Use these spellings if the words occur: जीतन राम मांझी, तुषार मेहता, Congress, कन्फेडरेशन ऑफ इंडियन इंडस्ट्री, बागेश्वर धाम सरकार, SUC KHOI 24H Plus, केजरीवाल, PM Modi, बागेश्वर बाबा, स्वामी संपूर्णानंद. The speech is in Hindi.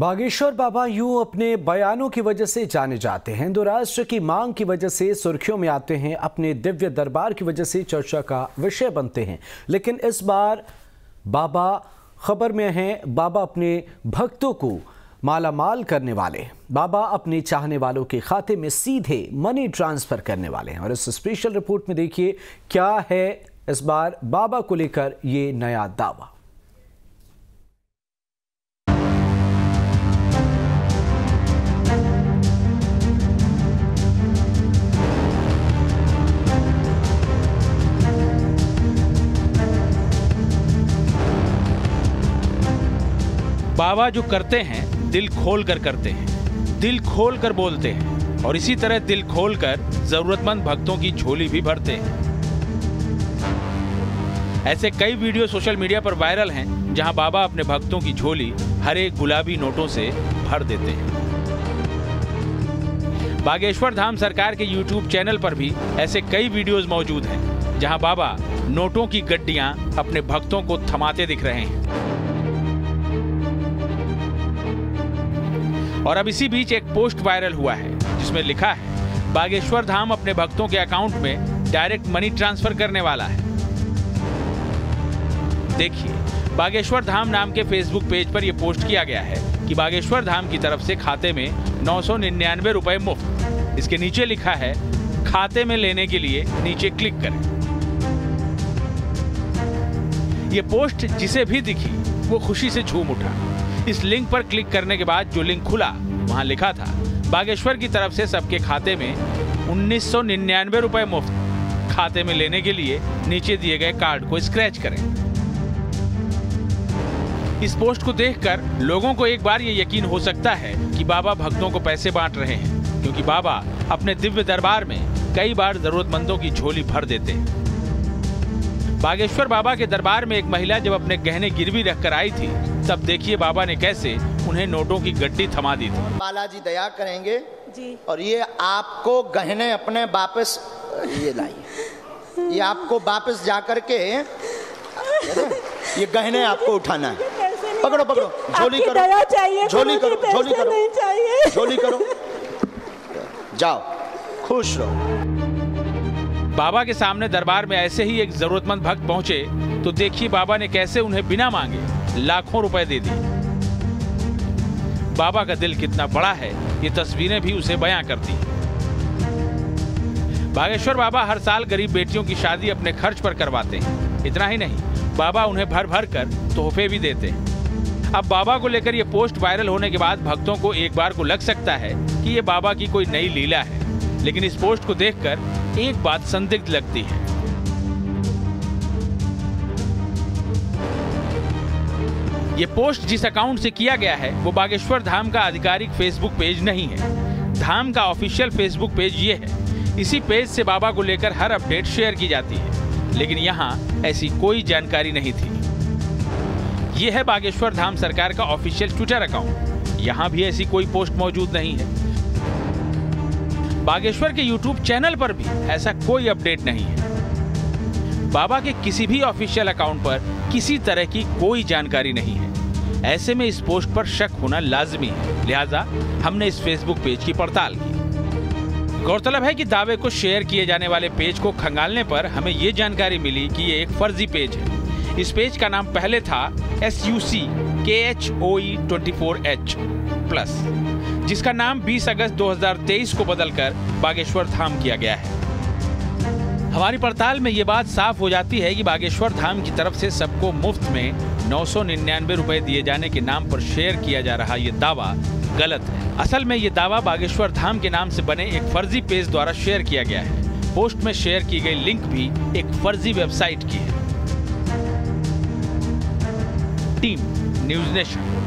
बागेश्वर बाबा यूं अपने बयानों की वजह से जाने जाते हैं। हिंदू राष्ट्र की मांग की वजह से सुर्खियों में आते हैं, अपने दिव्य दरबार की वजह से चर्चा का विषय बनते हैं। लेकिन इस बार बाबा खबर में हैं। बाबा अपने भक्तों को मालामाल करने वाले, बाबा अपने चाहने वालों के खाते में सीधे मनी ट्रांसफ़र करने वाले हैं। और इस स्पेशल रिपोर्ट में देखिए क्या है इस बार बाबा को लेकर ये नया दावा। बाबा जो करते हैं दिल खोल कर करते हैं, दिल खोल कर बोलते हैं और इसी तरह दिल खोल कर जरूरतमंद भक्तों की झोली भी भरते हैं। ऐसे कई वीडियो सोशल मीडिया पर वायरल हैं जहां बाबा अपने भक्तों की झोली हरे गुलाबी नोटों से भर देते हैं। बागेश्वर धाम सरकार के यूट्यूब चैनल पर भी ऐसे कई वीडियोज मौजूद हैं जहाँ बाबा नोटों की गड्डियाँ अपने भक्तों को थमाते दिख रहे हैं। और अब इसी बीच एक पोस्ट वायरल हुआ है जिसमें लिखा है बागेश्वर धाम अपने भक्तों के अकाउंट में डायरेक्ट मनी ट्रांसफर करने वाला है। देखिए, बागेश्वर धाम नाम के फेसबुक पेज पर यह पोस्ट किया गया है कि बागेश्वर धाम की तरफ से खाते में 999 रुपए मुफ्त। इसके नीचे लिखा है खाते में लेने के लिए नीचे क्लिक करें। ये पोस्ट जिसे भी दिखी वो खुशी से झूम उठा। इस लिंक पर क्लिक करने के बाद जो लिंक खुला वहां लिखा था बागेश्वर की तरफ से सबके खाते में 1999 रुपए मुफ्त। खाते में लेने के लिए नीचे दिए गए कार्ड को स्क्रैच करें। इस पोस्ट को देखकर लोगों को एक बार ये यकीन हो सकता है कि बाबा भक्तों को पैसे बांट रहे हैं, क्योंकि बाबा अपने दिव्य दरबार में कई बार जरूरतमंदों की झोली भर देते हैं। बागेश्वर बाबा के दरबार में एक महिला जब अपने गहने गिरवी रखकर आई थी, तब देखिए बाबा ने कैसे उन्हें नोटों की गड्डी थमा दी थी। बालाजी दया करेंगे जी। और ये आपको गहने अपने वापस ये लाइए, ये आपको वापस जाकर के ये गहने आपको उठाना है। पकड़ो पकड़ो, झोली करो, झोली करो, झोली करो, झोली करो, जाओ, खुश रहो। बाबा के सामने दरबार में ऐसे ही एक जरूरतमंद भक्त पहुंचे तो देखिए बाबा ने कैसे उन्हें बिना मांगे लाखों रुपए दे दिए। बाबा का दिल कितना बड़ा है ये तस्वीरें भी उसे बयां करती। बागेश्वर बाबा हर साल गरीब बेटियों की शादी अपने खर्च पर करवाते हैं। इतना ही नहीं, बाबा उन्हें भर भर कर तोहफे भी देते हैं। अब बाबा को लेकर ये पोस्ट वायरल होने के बाद भक्तों को एक बार को लग सकता है कि ये बाबा की कोई नई लीला है, लेकिन इस पोस्ट को देखकर एक बात संदिग्ध लगती है। ये पोस्ट जिस अकाउंट से किया गया है वो बागेश्वर धाम का आधिकारिक फेसबुक पेज नहीं है। धाम का ऑफिशियल फेसबुक पेज ये है। इसी पेज से बाबा को लेकर हर अपडेट शेयर की जाती है, लेकिन यहाँ ऐसी कोई जानकारी नहीं थी। ये है बागेश्वर धाम सरकार का ऑफिशियल ट्विटर अकाउंट, यहाँ भी ऐसी कोई पोस्ट मौजूद नहीं है। बागेश्वर के YouTube चैनल पर भी ऐसा कोई अपडेट नहीं है। बाबा के किसी भी ऑफिशियल अकाउंट पर किसी तरह की कोई जानकारी नहीं है। ऐसे में इस पोस्ट पर शक होना लाजमी है, लिहाजा हमने इस फेसबुक पेज की पड़ताल की। गौरतलब है कि दावे को शेयर किए जाने वाले पेज को खंगालने पर हमें ये जानकारी मिली कि ये एक फर्जी पेज है। इस पेज का नाम पहले था SUC KHOI 24H Plus, जिसका नाम 20 अगस्त 2023 को बदलकर बागेश्वर धाम किया गया है। हमारी पड़ताल में ये बात साफ हो जाती है कि बागेश्वर धाम की तरफ से सबको मुफ्त में 999 रुपए दिए जाने के नाम पर शेयर किया जा रहा ये दावा गलत है। असल में ये दावा बागेश्वर धाम के नाम से बने एक फर्जी पेज द्वारा शेयर किया गया है। पोस्ट में शेयर की गई लिंक भी एक फर्जी वेबसाइट की है। Team News nation.